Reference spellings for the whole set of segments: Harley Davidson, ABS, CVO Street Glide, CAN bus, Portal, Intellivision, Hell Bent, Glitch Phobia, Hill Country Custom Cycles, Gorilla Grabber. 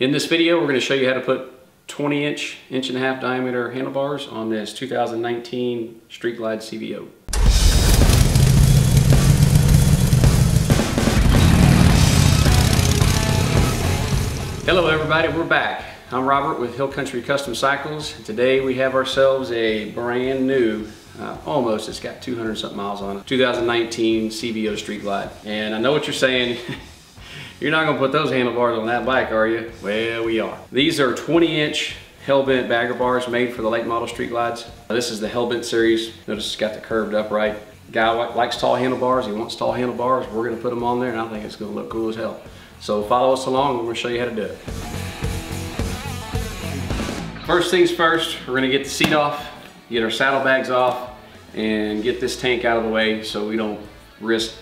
In this video, we're going to show you how to put 20-inch, inch-and-a-half diameter handlebars on this 2019 Street Glide CVO. Hello everybody, we're back. I'm Robert with Hill Country Custom Cycles. Today we have ourselves a brand new, almost, it's got 200 something miles on it, 2019 CVO Street Glide. And I know what you're saying. You're not gonna put those handlebars on that bike, are you? Well, we are. These are 20-inch Hell Bent bagger bars made for the late model Street Glides. Now, this is the Hell Bent series. Notice it's got the curved upright. Guy likes tall handlebars, he wants tall handlebars. We're gonna put them on there and I think it's gonna look cool as hell. So follow us along and we'll show you how to do it. First things first, we're gonna get the seat off, get our saddlebags off, and get this tank out of the way so we don't risk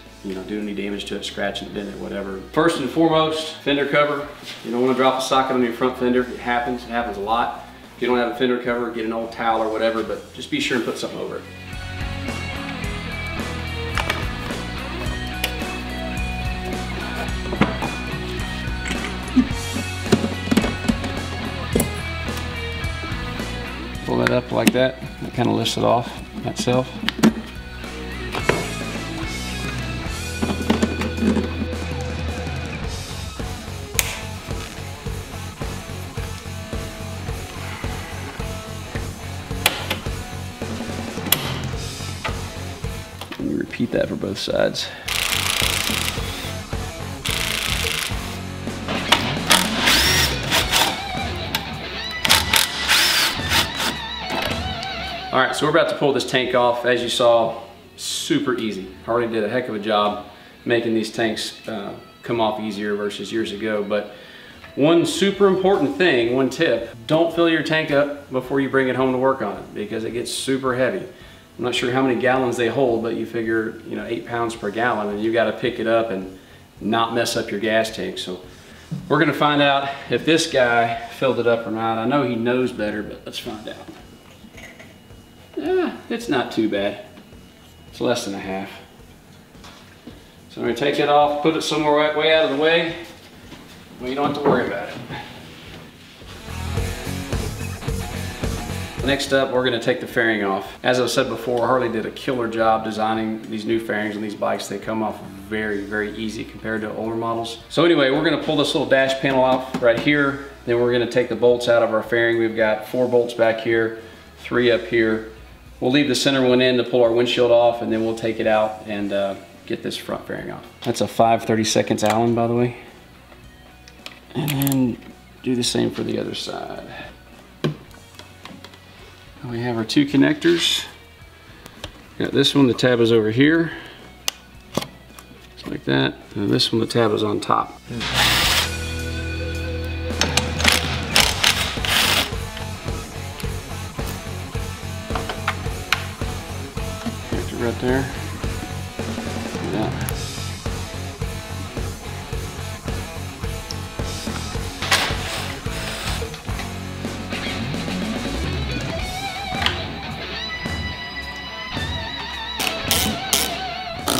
do any damage to it, scratching it, bending it, whatever. First and foremost, fender cover. You don't want to drop a socket on your front fender. It happens a lot. If you don't have a fender cover, get an old towel or whatever, but just be sure and put something over it. Pull that up like that. It kind of lifts it off itself. Repeat that for both sides. All right, so we're about to pull this tank off. As you saw, super easy. I already did a heck of a job making these tanks come off easier versus years ago. But one super important thing, one tip, don't fill your tank up before you bring it home to work on it because it gets super heavy. I'm not sure how many gallons they hold, but you figure 8 pounds per gallon, and you got to pick it up and not mess up your gas tank. So we're going to find out if this guy filled it up or not. I know he knows better, but let's find out. Yeah, it's not too bad. It's less than a half. So I'm going to take it off, put it somewhere right way out of the way. Well, you don't have to worry about it. Next up, we're going to take the fairing off. As I've said before, Harley did a killer job designing these new fairings on these bikes. They come off very, very easy compared to older models. So anyway, we're going to pull this little dash panel off right here. Then we're going to take the bolts out of our fairing. We've got 4 bolts back here, 3 up here. We'll leave the center one in to pull our windshield off, and then we'll take it out and get this front fairing off. That's a 5/32 Allen, by the way. And then do the same for the other side. We have our 2 connectors. Got this one, the tab is over here. Just like that. And this one, the tab is on top. Connector right there. Yeah.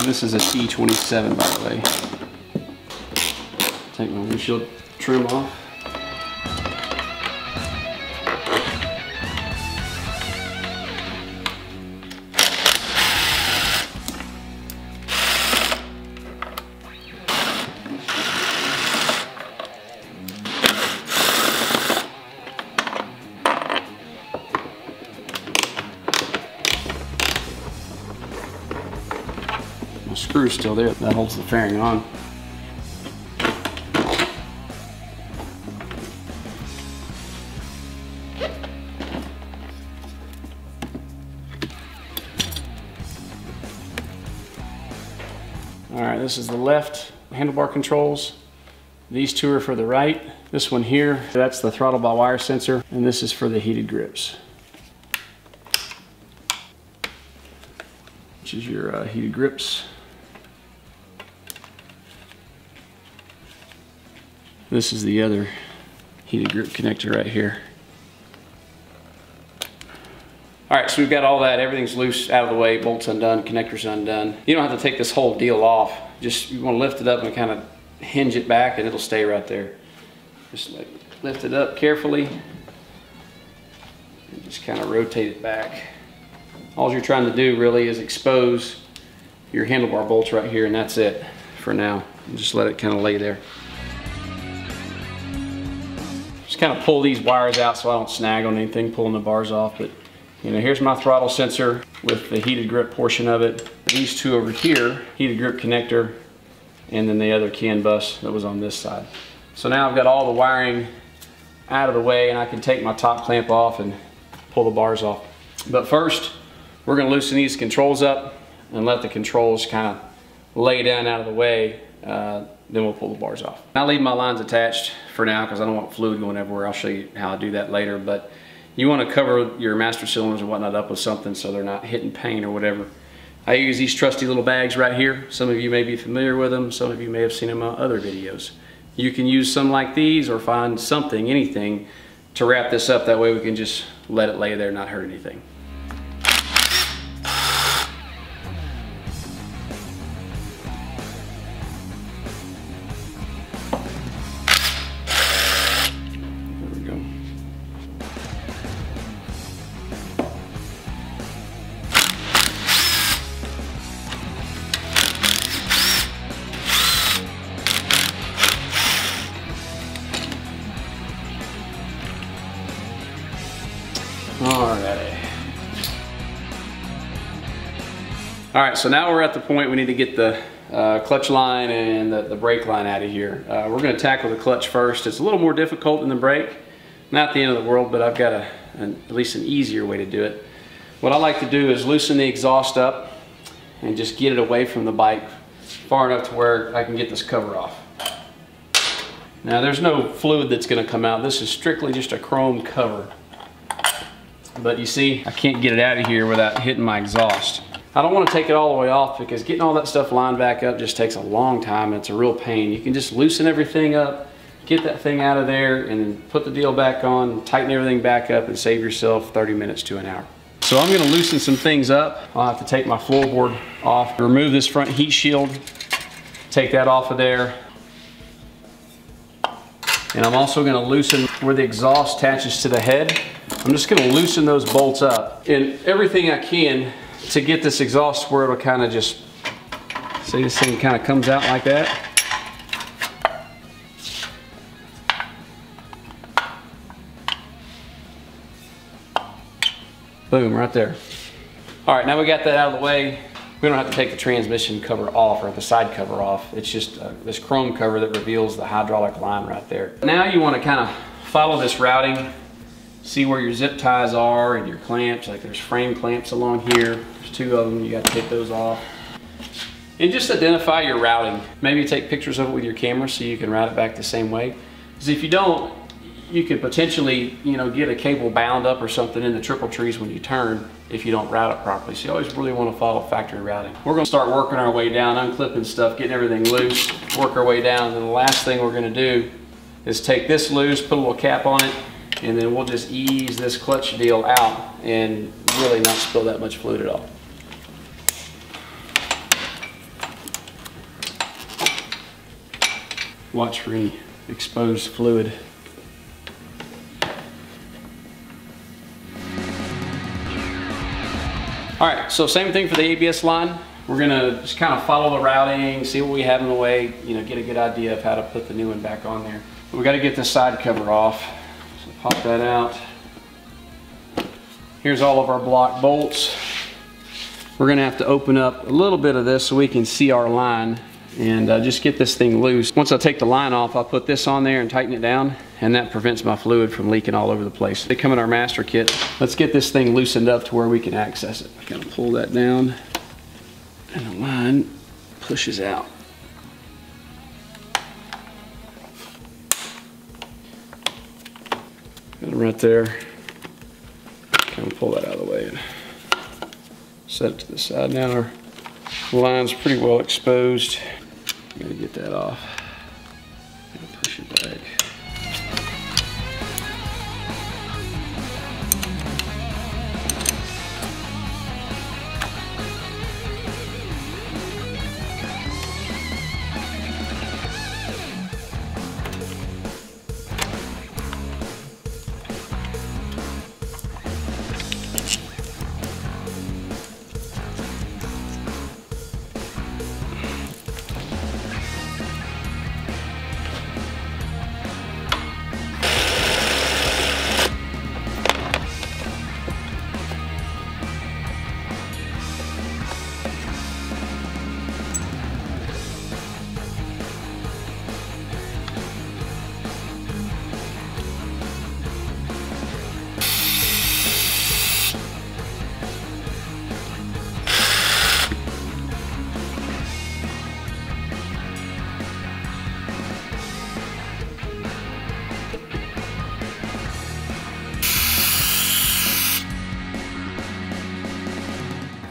This is a T27, by the way. Take my windshield trim off. The screw's still there, that holds the fairing on. All right, this is the left handlebar controls. These 2 are for the right. This one here, that's the throttle by wire sensor, and this is for the heated grips. Which is your heated grips. This is the other heated grip connector right here. All right, so we've got all that. Everything's loose, out of the way, bolts undone, connectors undone. You don't have to take this whole deal off. Just you want to lift it up and kind of hinge it back and it'll stay right there. Just lift it up carefully and just kind of rotate it back. All you're trying to do really is expose your handlebar bolts right here, and that's it for now. Just let it kind of lay there. Just kind of pull these wires out so I don't snag on anything, pulling the bars off. But you know, here's my throttle sensor with the heated grip portion of it. These two over here, heated grip connector, and then the other CAN bus that was on this side. So now I've got all the wiring out of the way, and I can take my top clamp off and pull the bars off. But first, we're gonna loosen these controls up and let the controls kind of lay down out of the way. Then we'll pull the bars off. I leave my lines attached for now because I don't want fluid going everywhere. I'll show you how I do that later, but you want to cover your master cylinders and whatnot up with something so they're not hitting paint or whatever. I use these trusty little bags right here. Some of you may be familiar with them. Some of you may have seen them in other videos. You can use some like these or find something, anything, to wrap this up. That way we can just let it lay there, not hurt anything. Alright, so now we're at the point we need to get the clutch line and the brake line out of here. We're going to tackle the clutch first. It's a little more difficult than the brake. Not the end of the world, but I've got at least an easier way to do it. What I like to do is loosen the exhaust up and just get it away from the bike far enough to where I can get this cover off. Now there's no fluid that's going to come out. This is strictly just a chrome cover. But you see, I can't get it out of here without hitting my exhaust. I don't want to take it all the way off because getting all that stuff lined back up just takes a long time and it's a real pain. You can just loosen everything up, get that thing out of there, and then put the deal back on, tighten everything back up, and save yourself 30 minutes to an hour. So I'm going to loosen some things up. I'll have to take my floorboard off, remove this front heat shield, take that off of there. And I'm also going to loosen where the exhaust attaches to the head. I'm just going to loosen those bolts up and everything I can to get this exhaust where it'll kind of just, see this thing kind of comes out like that. Boom, right there. All right, now we got that out of the way. We don't have to take the transmission cover off or the side cover off. It's just this chrome cover that reveals the hydraulic line right there. Now you want to kind of follow this routing. See where your zip ties are and your clamps, like there's frame clamps along here. There's two of them, you got to take those off. And just identify your routing. Maybe take pictures of it with your camera so you can route it back the same way. Because if you don't, you could potentially, you know, get a cable bound up or something in the triple trees when you turn if you don't route it properly. So you always really want to follow factory routing. We're going to start working our way down, unclipping stuff, getting everything loose, work our way down. And the last thing we're going to do is take this loose, put a little cap on it, and then we'll just ease this clutch deal out and really not spill that much fluid at all. Watch for any exposed fluid. All right, so same thing for the ABS line. We're gonna just kind of follow the routing, see what we have in the way, you know, get a good idea of how to put the new one back on there. We gotta get this side cover off. Pop that out. Here's all of our block bolts. We're gonna have to open up a little bit of this so we can see our line and just get this thing loose. Once I take the line off, I'll put this on there and tighten it down, and that prevents my fluid from leaking all over the place. They come in our master kit. Let's get this thing loosened up to where we can access it. Kind of pull that down and the line pushes out. Right there, kind of pull that out of the way and set it to the side. Now our line's pretty well exposed. I'm gonna get that off and push it back.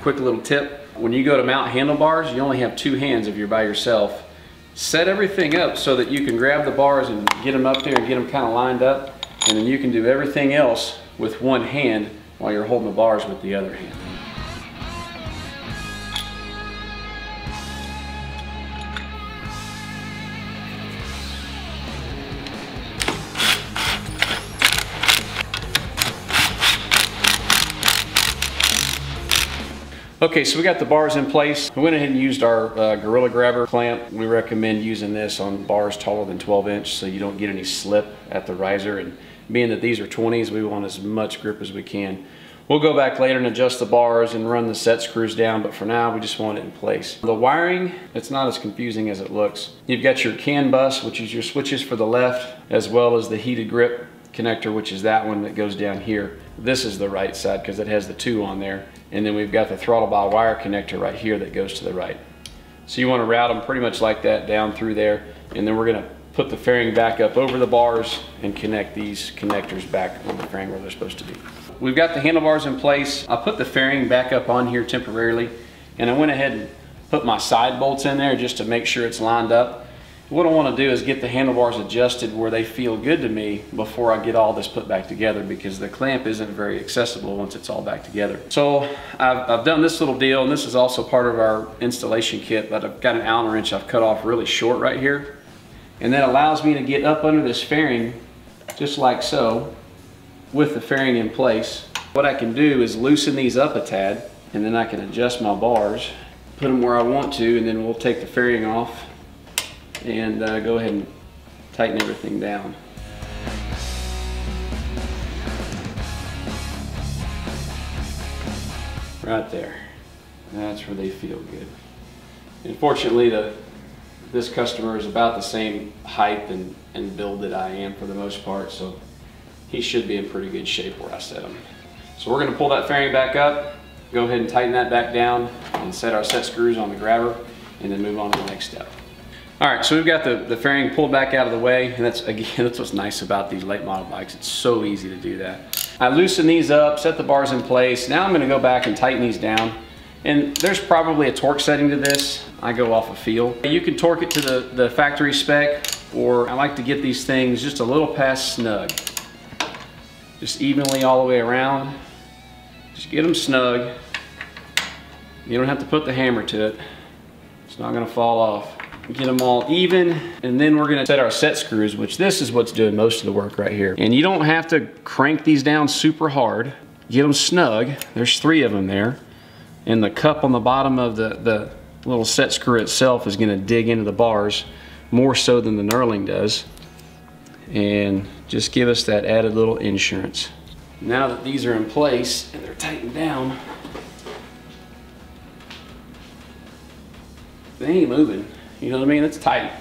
quick little tip. When you go to mount handlebars, you only have two hands if you're by yourself. Set everything up so that you can grab the bars and get them up there and get them kind of lined up, and then you can do everything else with one hand while you're holding the bars with the other hand. Okay, so we got the bars in place. We went ahead and used our Gorilla Grabber clamp. We recommend using this on bars taller than 12 inch so you don't get any slip at the riser. And being that these are 20s, we want as much grip as we can. We'll go back later and adjust the bars and run the set screws down, but for now, we just want it in place. The wiring, it's not as confusing as it looks. You've got your CAN bus, which is your switches for the left, as well as the heated grip connector, which is that one that goes down here. This is the right side because it has the two on there. And then we've got the throttle by wire connector right here that goes to the right. So you want to route them pretty much like that down through there. And then we're going to put the fairing back up over the bars and connect these connectors back on the fairing where they're supposed to be. We've got the handlebars in place. I put the fairing back up on here temporarily. And I went ahead and put my side bolts in there just to make sure it's lined up. What I want to do is get the handlebars adjusted where they feel good to me before I get all this put back together, because the clamp isn't very accessible once it's all back together. So I've done this little deal, and this is also part of our installation kit, but I've got an Allen wrench I've cut off really short right here. And that allows me to get up under this fairing just like so with the fairing in place. What I can do is loosen these up a tad, and then I can adjust my bars, put them where I want to, and then we'll take the fairing off and go ahead and tighten everything down. Right there. That's where they feel good. Unfortunately, this customer is about the same height and build that I am for the most part, so he should be in pretty good shape where I set him. So we're going to pull that fairing back up, go ahead and tighten that back down, and set our set screws on the grabber, and then move on to the next step. All right, so we've got the fairing pulled back out of the way, and that's what's nice about these late model bikes. It's so easy to do that. I loosen these up, set the bars in place. Now I'm gonna go back and tighten these down. And there's probably a torque setting to this. I go off a feel. You can torque it to the factory spec, or I like to get these things just a little past snug. Just evenly all the way around. Just get them snug. You don't have to put the hammer to it. It's not gonna fall off. Get them all even, and then we're gonna set our set screws, which this is what's doing most of the work right here. And you don't have to crank these down super hard. Get them snug. There's three of them there. And the cup on the bottom of the little set screw itself is gonna dig into the bars more so than the knurling does. And just give us that added little insurance. Now that these are in place and they're tightened down, they ain't moving. You know what I mean? It's tight.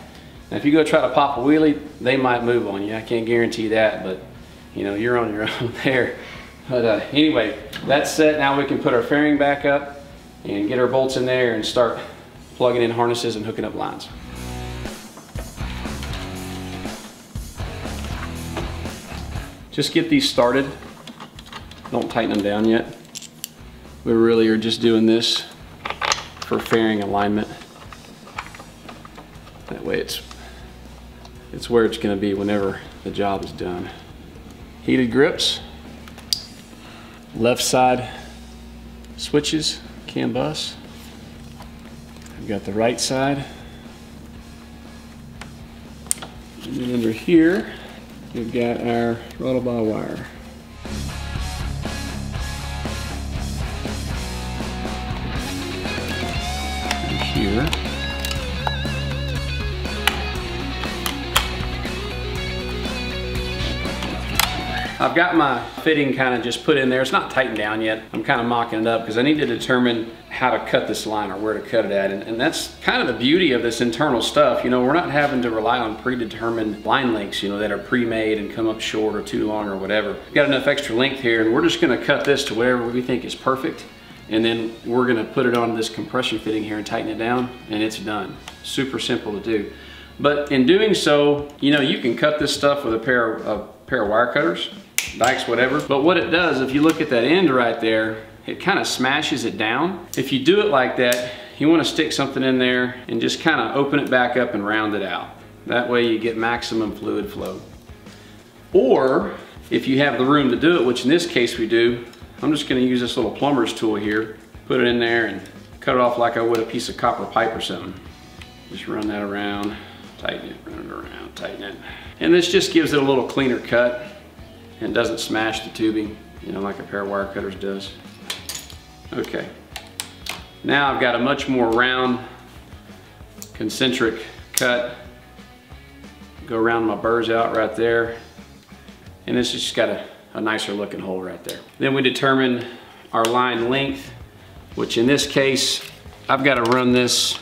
Now, if you go try to pop a wheelie, they might move on you. I can't guarantee that, but you know, you're on your own there. But anyway, that's set. Now we can put our fairing back up and get our bolts in there and start plugging in harnesses and hooking up lines. Just get these started. Don't tighten them down yet. We really are just doing this for fairing alignment. That way it's where it's going to be whenever the job is done. Heated grips, left side switches, CAN bus. I've got the right side. And then under here, we've got our throttle by wire. And here. I've got my fitting kind of just put in there. It's not tightened down yet. I'm kind of mocking it up because I need to determine how to cut this line or where to cut it at. And that's kind of the beauty of this internal stuff. You know, we're not having to rely on predetermined line lengths, you know, that are pre-made and come up short or too long or whatever. We've got enough extra length here, and we're just gonna cut this to whatever we think is perfect. And then we're gonna put it on this compression fitting here and tighten it down, and it's done. Super simple to do. But in doing so, you know, you can cut this stuff with a pair of wire cutters, dikes, whatever. But what it does, if you look at that end right there, it kind of smashes it down. If you do it like that, you want to stick something in there and just kind of open it back up and round it out. That way you get maximum fluid flow. Or if you have the room to do it, which in this case we do, I'm just going to use this little plumber's tool here, put it in there and cut it off like I would a piece of copper pipe or something. Just run that around, tighten it, run it around, tighten it. And this just gives it a little cleaner cut and doesn't smash the tubing, you know, like a pair of wire cutters does. Okay, now I've got a much more round, concentric cut. Go around my burrs out right there. And this has just got a nicer looking hole right there. Then we determine our line length, which in this case, I've got to run this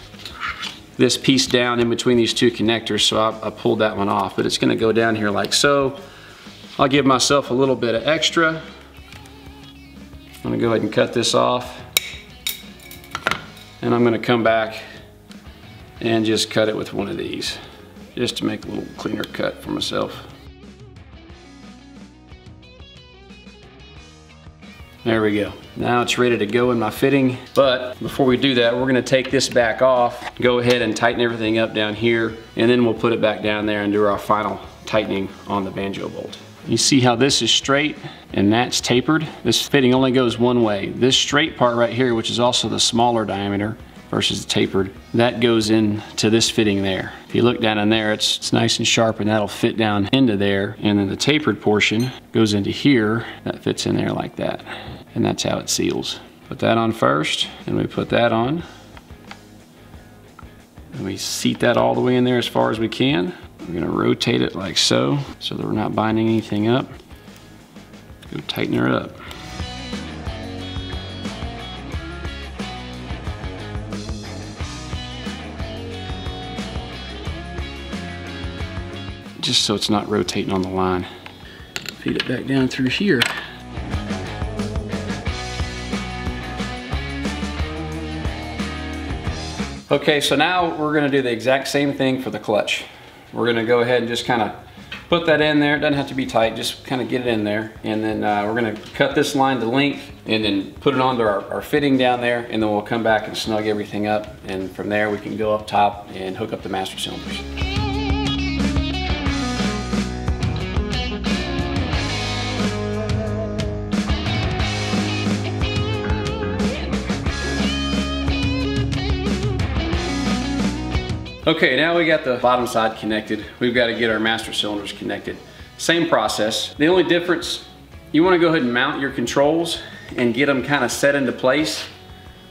piece down in between these two connectors, so I pulled that one off, but it's gonna go down here like so. I'll give myself a little bit of extra. I'm gonna go ahead and cut this off, and I'm gonna come back and just cut it with one of these, just to make a little cleaner cut for myself. There we go. Now it's ready to go in my fitting, but before we do that, we're gonna take this back off, go ahead and tighten everything up down here, and then we'll put it back down there and do our final tightening on the banjo bolt. You see how this is straight and that's tapered? This fitting only goes one way. This straight part right here, which is also the smaller diameter versus the tapered, that goes into this fitting there. If you look down in there, it's nice and sharp and that'll fit down into there. And then the tapered portion goes into here, that fits in there like that. And that's how it seals. Put that on first, and we put that on. And we seat that all the way in there as far as we can. We're gonna rotate it like so, so that we're not binding anything up. Go tighten her up. Just so it's not rotating on the line. Feed it back down through here. Okay, so now we're gonna do the exact same thing for the clutch. We're gonna go ahead and just kind of put that in there. It doesn't have to be tight, just kind of get it in there. And then we're gonna cut this line to length and then put it onto our fitting down there, and then we'll come back and snug everything up. And from there, we can go up top and hook up the master cylinders. Okay, now we got the bottom side connected. We've got to get our master cylinders connected. Same process. The only difference, you want to go ahead and mount your controls and get them kind of set into place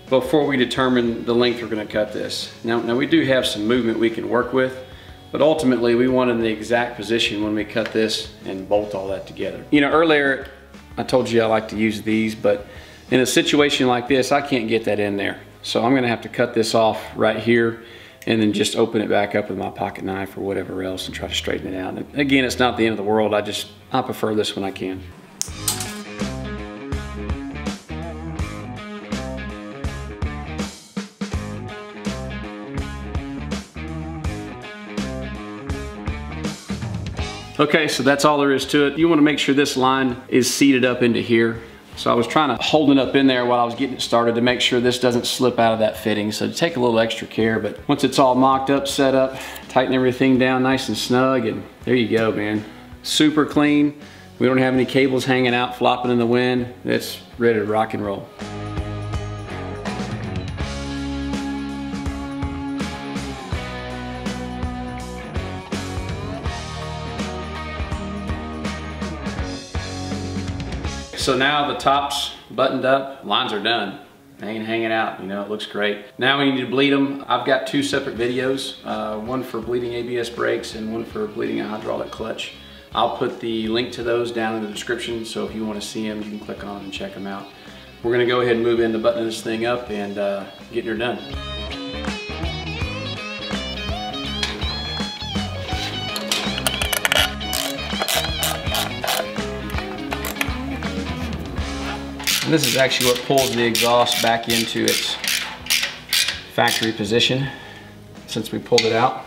before we determine the length we're going to cut this. Now we do have some movement we can work with, but ultimately we want in the exact position when we cut this and bolt all that together. You know, earlier I told you I like to use these, but in a situation like this, I can't get that in there. So I'm going to have to cut this off right here and then just open it back up with my pocket knife or whatever else and try to straighten it out. And again, it's not the end of the world. I prefer this when I can. Okay, so that's all there is to it. You wanna make sure this line is seated up into here. So I was trying to hold it up in there while I was getting it started to make sure this doesn't slip out of that fitting. So take a little extra care, but once it's all mocked up, set up, tighten everything down nice and snug, and there you go, man. Super clean. We don't have any cables hanging out, flopping in the wind. It's ready to rock and roll. So now the top's buttoned up, lines are done. They ain't hanging out, you know, it looks great. Now we need to bleed them. I've got two separate videos, one for bleeding ABS brakes and one for bleeding a hydraulic clutch. I'll put the link to those down in the description, so if you want to see them, you can click on and check them out. We're gonna go ahead and move into buttoning this thing up and getting her done. And this is actually what pulls the exhaust back into its factory position since we pulled it out.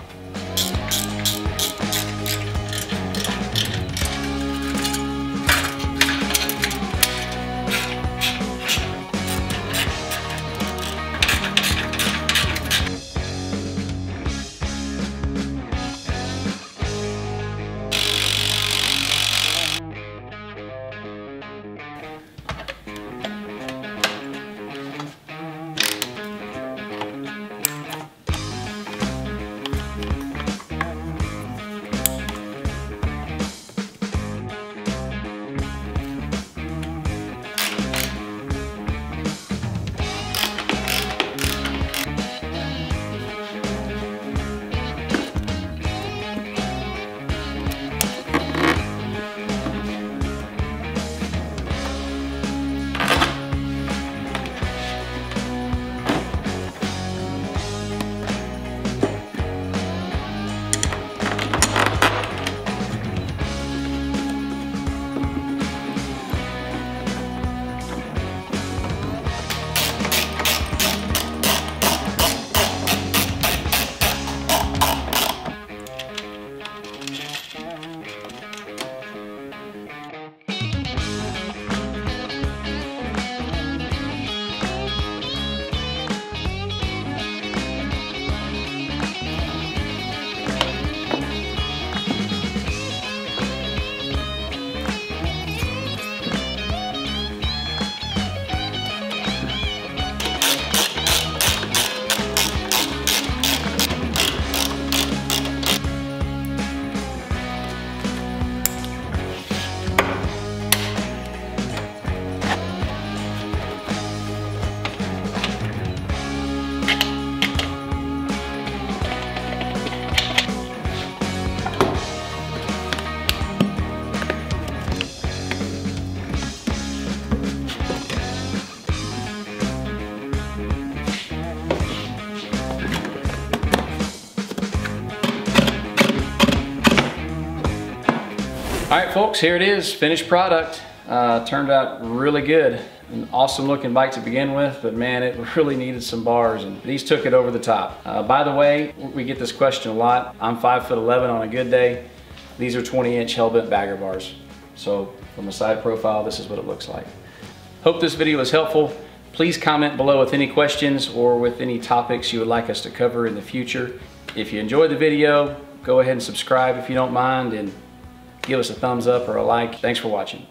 All right, folks, here it is, finished product. Turned out really good. An awesome looking bike to begin with, but man, it really needed some bars, and these took it over the top. By the way, we get this question a lot. I'm 5'11" on a good day. These are 20-inch Hell Bent bagger bars. So from a side profile, this is what it looks like. Hope this video was helpful. Please comment below with any questions or with any topics you would like us to cover in the future. If you enjoyed the video, go ahead and subscribe if you don't mind, and give us a thumbs up or a like. Thanks for watching.